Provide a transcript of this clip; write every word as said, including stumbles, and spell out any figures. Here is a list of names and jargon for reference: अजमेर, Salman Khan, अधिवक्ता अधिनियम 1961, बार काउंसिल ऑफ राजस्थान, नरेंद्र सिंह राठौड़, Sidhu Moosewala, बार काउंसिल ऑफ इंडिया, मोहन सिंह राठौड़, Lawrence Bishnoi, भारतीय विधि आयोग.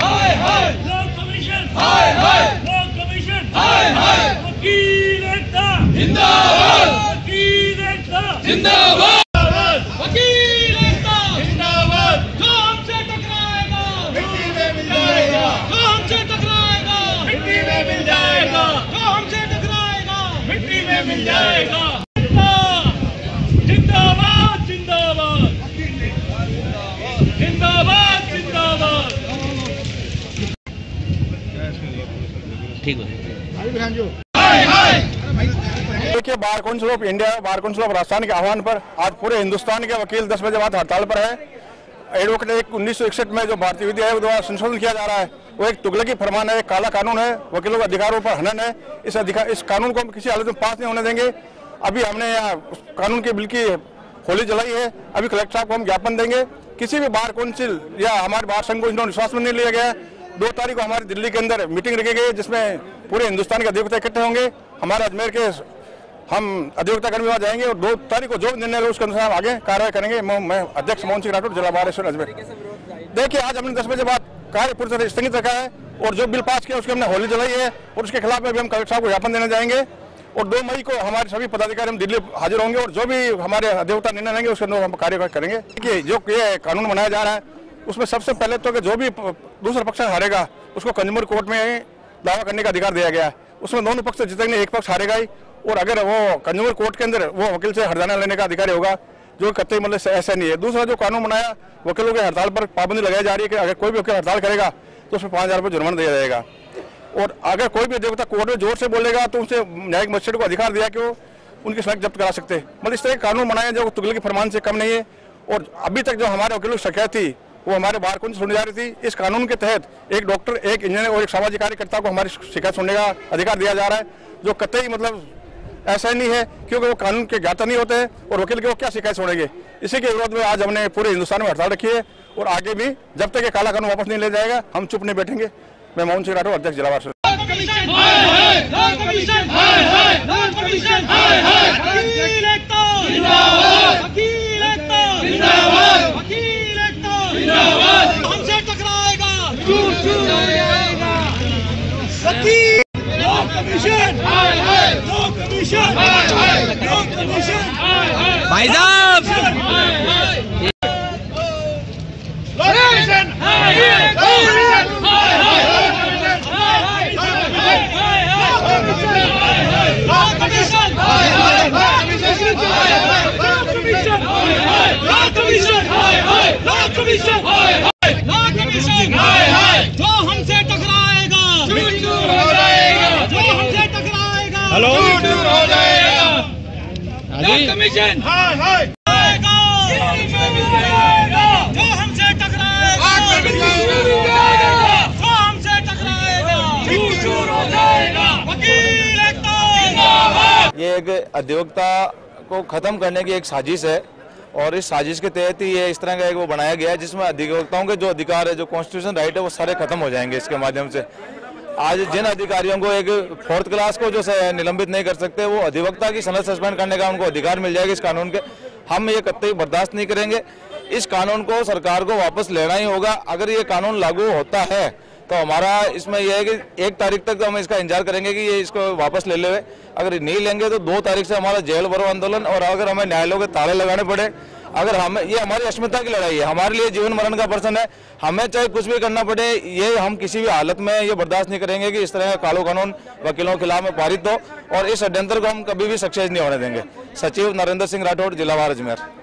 हाय हाय law commission हाय हाय लॉ कमीशन हाय हाय वकील एकता जिंदाबाद वकील एकता जिंदाबाद मिल जाएगा। जिंदाबाद जिंदाबाद जिंदाबाद जिंदाबाद। ठीक है। देखिए, बार काउंसिल ऑफ इंडिया, बार काउंसिल ऑफ राजस्थान के आह्वान पर आज पूरे हिंदुस्तान के वकील दस बजे बाद हड़ताल पर है। एडवोकेट एक्ट उन्नीस सौ इकसठ में जो भारतीय विधि है वो द्वारा संशोधन किया जा रहा है, वो एक तुगलकी फरमान है, एक काला कानून है, वकीलों के अधिकारों पर हनन है। इस अधिकार इस कानून को हम किसी हालत में पास नहीं होने देंगे। अभी हमने यहाँ उस कानून के बिल की होली जलाई है। अभी कलेक्टर साहब को हम ज्ञापन देंगे। किसी भी बार काउंसिल या हमारे बार संघ को विश्वास में नहीं लिया गया। दो तारीख को हमारी दिल्ली के अंदर मीटिंग रखी गई जिसमें पूरे हिंदुस्तान के अधिवक्ता इकट्ठे होंगे। हमारे अजमेर के हम अधिवक्ता कर्मी वहाँ जाएंगे और दो तारीख को जो निर्णय हो उसके अनुसार आगे कार्रवाई करेंगे। मैं अध्यक्ष मोहन सिंह राठौड़, जिला बार अजमेर। देखिए, आज हमने दस बजे बाद कार्य पूरी तरह स्थगित रखा है और जो बिल पास किया उसके हमने होली जलाई है और उसके खिलाफ में भी हम कलेक्टर साहब को ज्ञापन देने जाएंगे। और दो मई को हमारे सभी पदाधिकारी हम दिल्ली हाजिर होंगे और जो भी हमारे अधिवक्ता निर्णय लेंगे उसके अंदर हम कार्य करेंगे। देखिए, जो ये कानून बनाया जा रहा है उसमें सबसे पहले तो कि जो भी दूसरा पक्ष हारेगा उसको कंज्यूमर कोर्ट में दावा करने का अधिकार दिया गया है। उसमें दोनों पक्ष जितने एक पक्ष हारेगा ही, और अगर वो कंज्यूमर कोर्ट के अंदर वो वकील से हरजाना लेने का अधिकारी होगा, जो कतई मतलब ऐसा नहीं है। दूसरा जो कानून बनाया, वकीलों के हड़ताल पर पाबंदी लगाई जा रही है कि अगर कोई भी वकील हड़ताल करेगा तो उसमें पाँच हज़ार रुपये जुर्माना दिया जाएगा। और अगर कोई भी अधिवक्ता कोर्ट में जोर से बोलेगा तो उनसे न्यायिक मजिस्ट्रेट को अधिकार दिया कि वो उनकी शिकायत जब्त करा सकते हैं। मतलब इस तरह के कानून बनाए जो तुगलकी फरमान से कम नहीं है। और अभी तक जो हमारे वकीलों की शिकायत थी वो हमारे बार काउंसिल सुनी जा रही थी। इस कानून के तहत एक डॉक्टर, एक इंजीनियर और एक सामाजिक कार्यकर्ता को हमारी शिकायत सुनने का अधिकार दिया जा रहा है, जो कतई मतलब ऐसा नहीं है, क्योंकि वो कानून के ज्ञाता नहीं होते हैं और वकील के वो क्या शिकायत छोड़ेंगे। इसी के विरोध में आज हमने पूरे हिंदुस्तान में हड़ताल रखी है और आगे भी जब तक ये काला कानून वापस नहीं ले जाएगा हम चुप नहीं बैठेंगे। मैं मोहन सिंह राठौड़, अध्यक्ष जिला बार। भाई साहब, जो हमसे टकराएगा हो जाएगा, जो हमसे टकराएगा हेलो हो जाएगा। कमीशन हाय हाय जो हमसे टकराएगा जो हमसे टकराएगा वकील एकता। ये एक अधिवक्ता को खत्म करने की एक साजिश है और इस साजिश के तहत ही ये इस तरह का एक वो बनाया गया है जिसमें अधिवक्ताओं के जो अधिकार है, जो कॉन्स्टिट्यूशन राइट है, वो सारे खत्म हो जाएंगे इसके माध्यम से। आज जिन अधिकारियों को एक फोर्थ क्लास को जो निलंबित नहीं कर सकते, वो अधिवक्ता की सनद सस्पेंड करने का उनको अधिकार मिल जाएगा इस कानून के। हम ये कतई बर्दाश्त नहीं करेंगे। इस कानून को सरकार को वापस लेना ही होगा। अगर ये कानून लागू होता है तो हमारा इसमें यह है कि एक तारीख तक तो हम इसका इंतजार करेंगे कि ये इसको वापस ले ले। अगर नहीं लेंगे तो दो तारीख से हमारा जेल भरो आंदोलन और अगर हमें न्यायालयों के ताले लगाने पड़े, अगर हम ये हमारी अस्मिता की लड़ाई है, हमारे लिए जीवन मरण का प्रश्न है, हमें चाहे कुछ भी करना पड़े, ये हम किसी भी हालत में ये बर्दाश्त नहीं करेंगे कि इस तरह का काला कानून वकीलों के खिलाफ में पारित हो और इस षड्यंत्र को हम कभी भी सक्सेस नहीं होने देंगे। सचिव नरेंद्र सिंह राठौड़, जिला बार अजमेर।